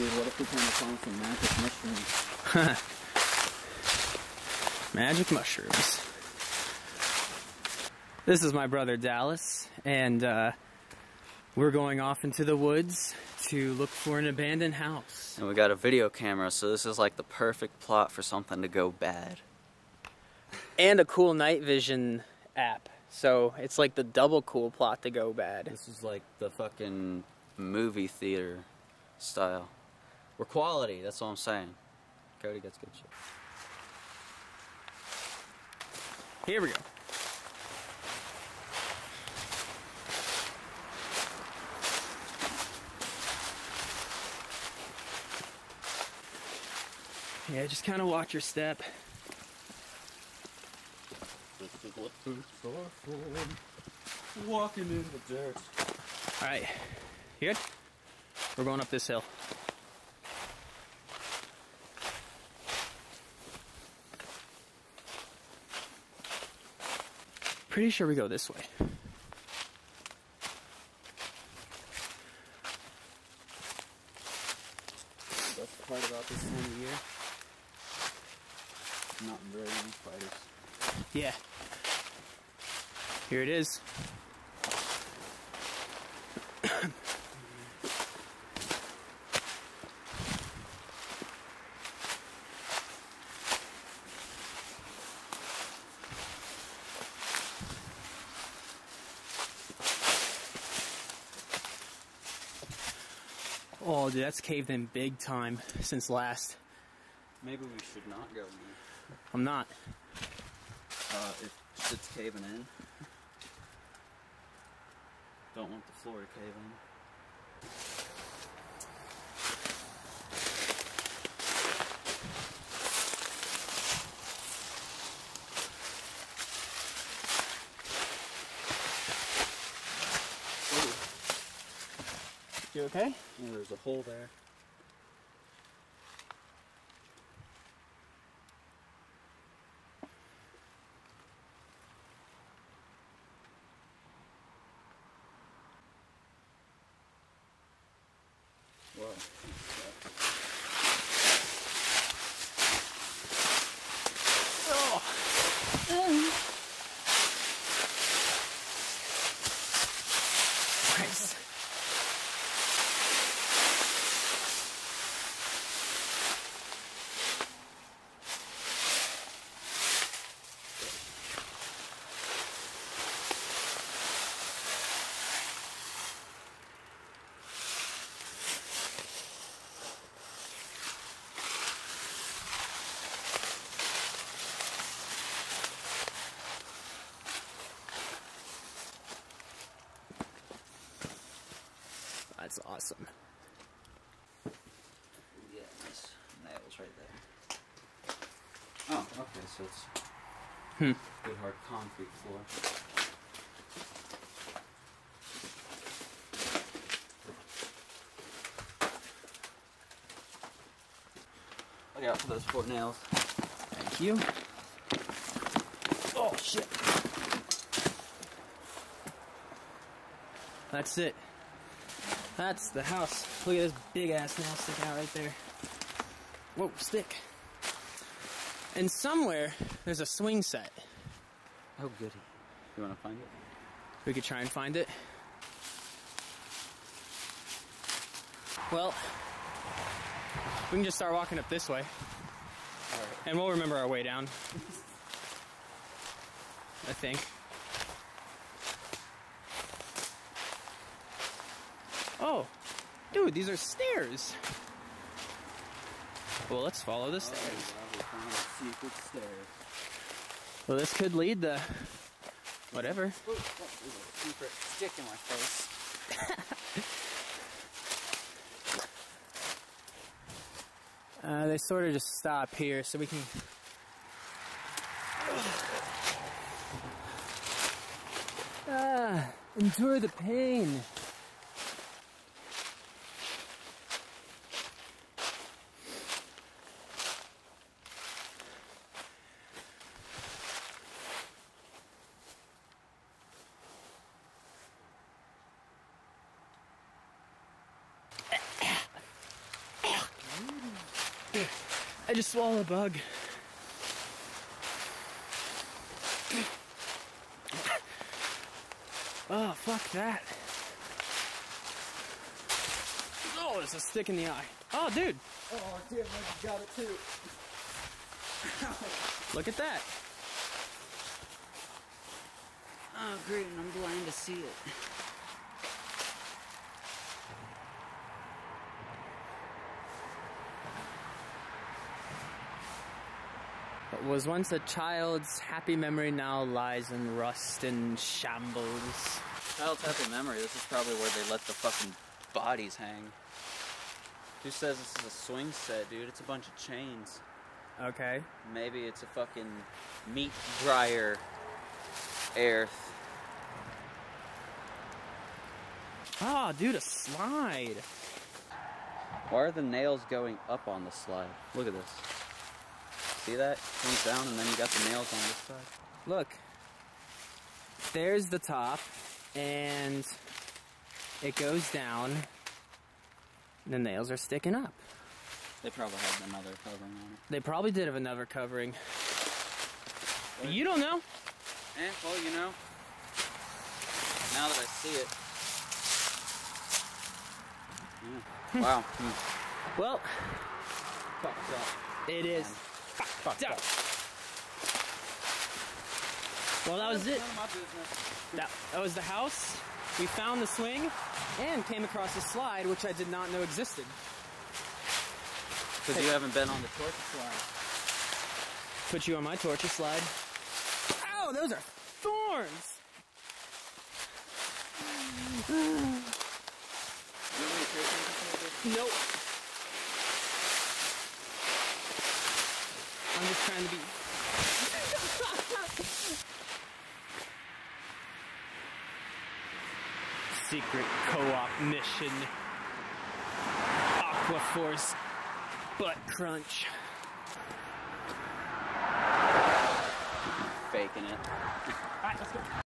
Dude, what if we kind of found some magic mushrooms? Magic mushrooms. This is my brother Dallas, and we're going off into the woods to look for an abandoned house. And we got a video camera, so this is like the perfect plot for something to go bad. And a cool night vision app. So it's like the double cool plot to go bad. This is like the fucking movie theater style. We're quality, that's all I'm saying. Cody gets good shit. Here we go. Yeah, just kind of watch your step. This is what boots are for. Walking in the dirt. Alright, you good? We're going up this hill. Pretty sure we go this way. That's the part about this time of year. Not very many spiders. Yeah. Here it is. Oh, dude, that's caved in big time since last. Maybe we should not go, man. I'm not. If shit's caving in. Don't want the floor to cave in. You okay? Yeah, there's a hole there. Whoa. Oh. Nice. That's awesome. Yeah, nice nails right there. Oh, okay, so it's good hard concrete floor. Look out for those 4 nails. Thank you. Oh, shit. That's it. That's the house. Look at this big-ass nail stick out right there. Whoa, stick. And somewhere, there's a swing set. Oh, goody. You want to find it? We could try and find it. Well, we can just start walking up this way. All right. And we'll remember our way down. I think. Oh, dude, these are stairs. Well, let's follow the stairs. God, we found a secret stairs. Well, this could lead to whatever. Ooh, there's a secret stick in my face. They sort of just stop here so we can... endure the pain. I just swallowed a bug. Oh, fuck that. Oh, there's a stick in the eye. Oh, dude. Oh, damn, I got it too. Look at that. Oh, great, and I'm blind to see it. What was once a child's happy memory now lies in rust and shambles. Child's happy memory, this is probably where they let the fucking bodies hang. Who says this is a swing set, dude? It's a bunch of chains. Okay. Maybe it's a fucking meat dryer earth. Ah, oh, dude, a slide. Why are the nails going up on the slide? Look at this. See that? It comes down and then you got the nails on this side. Look. There's the top and it goes down. The nails are sticking up. They probably had another covering on it. They probably did have another covering. What? You don't know. Eh, well, you know. Now that I see it. Yeah. Wow. Well. Fucked up. It is fucked up. Well, that was it. None of my business. That was the house. We found the swing and came across a slide, which I did not know existed. Because you haven't been on the torture slide. Put you on my torture slide. Oh, those are thorns! Nope. I'm just trying to be... Secret co-op mission. Aqua Force butt crunch. Faking it. All right, let's go.